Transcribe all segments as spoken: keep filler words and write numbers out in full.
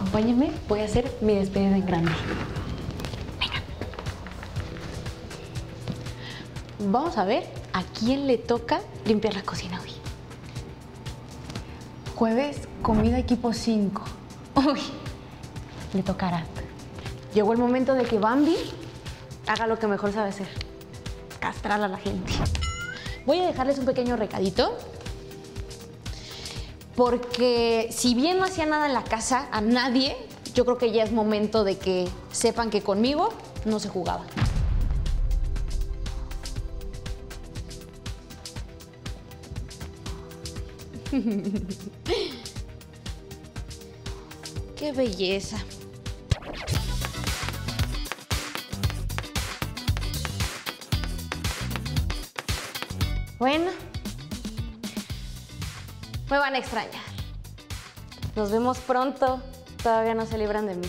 Acompáñenme, voy a hacer mi despedida en grande. Venga. Vamos a ver a quién le toca limpiar la cocina hoy. Jueves, comida equipo cinco. Uy, le tocará. Llegó el momento de que Bambi haga lo que mejor sabe hacer. Castrar a la gente. Voy a dejarles un pequeño recadito. Porque si bien no hacía nada en la casa, a nadie, yo creo que ya es momento de que sepan que conmigo no se jugaba. ¡Qué belleza! Bueno, me van a extrañar. Nos vemos pronto. Todavía no se libran de mí.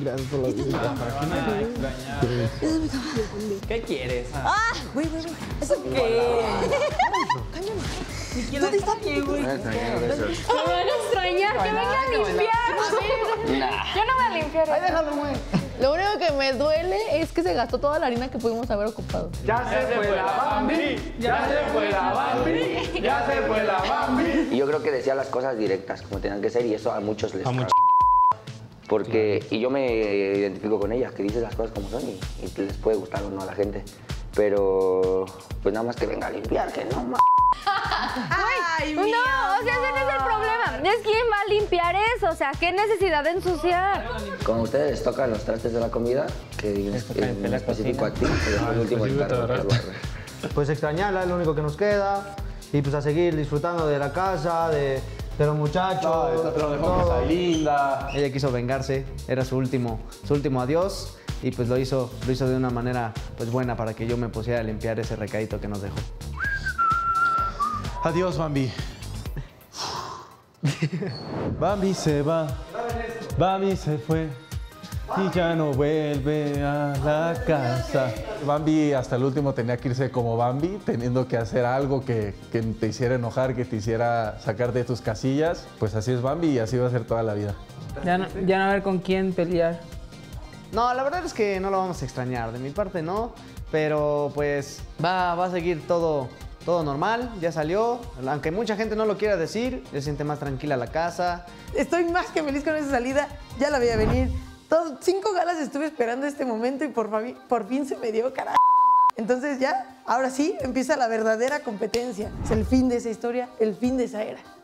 Gracias por la visita. ¿Qué quieres? ¡Ah! Güey, güey, güey. ¿Eso qué? Cállame. ¿Dónde está aquí, güey? Me van a extrañar. ¡Que venga a limpiar! Yo no voy a limpiar. Ahí déjalo, güey. Lo único que me duele es que se gastó toda la harina que pudimos haber ocupado. ¡Ya se fue la Bambi! ¡Ya se fue la Bambi! ¡Ya se fue la Bambi! Y yo creo que decía las cosas directas como tenían que ser y eso a muchos les caga. Porque, y yo me identifico con ellas, que dices las cosas como son y, y les puede gustar o no a la gente. Pero, pues nada más que venga a limpiar, que no, ma... ¡Ay, no! O sea, ese no es el problema. Es quién va a limpiar eso, o sea, qué necesidad de ensuciar. Como ustedes tocan los trastes de la comida, que en específico a ti, que es el último en cargar. Pues extrañarla es lo único que nos queda y pues a seguir disfrutando de la casa, de... Pero muchachos, no, pero dejó no. Cosa linda. Ella quiso vengarse, era su último, su último adiós y pues lo hizo, lo hizo de una manera pues buena para que yo me pusiera a limpiar ese recadito que nos dejó. Adiós, Bambi. Bambi se va, Bambi se fue y ya no vuelve a la casa. Bambi hasta el último tenía que irse como Bambi, teniendo que hacer algo que, que te hiciera enojar, que te hiciera sacar de tus casillas. Pues así es Bambi y así va a ser toda la vida. Ya no, ya no va a haber con quién pelear. No, la verdad es que no lo vamos a extrañar, de mi parte no, pero pues va, va a seguir todo... Todo normal, ya salió, aunque mucha gente no lo quiera decir, se siente más tranquila la casa. Estoy más que feliz con esa salida, ya la voy a venir. Todo, cinco galas estuve esperando este momento y por, por fin se me dio, carajo. Entonces ya, ahora sí, empieza la verdadera competencia. Es el fin de esa historia, el fin de esa era.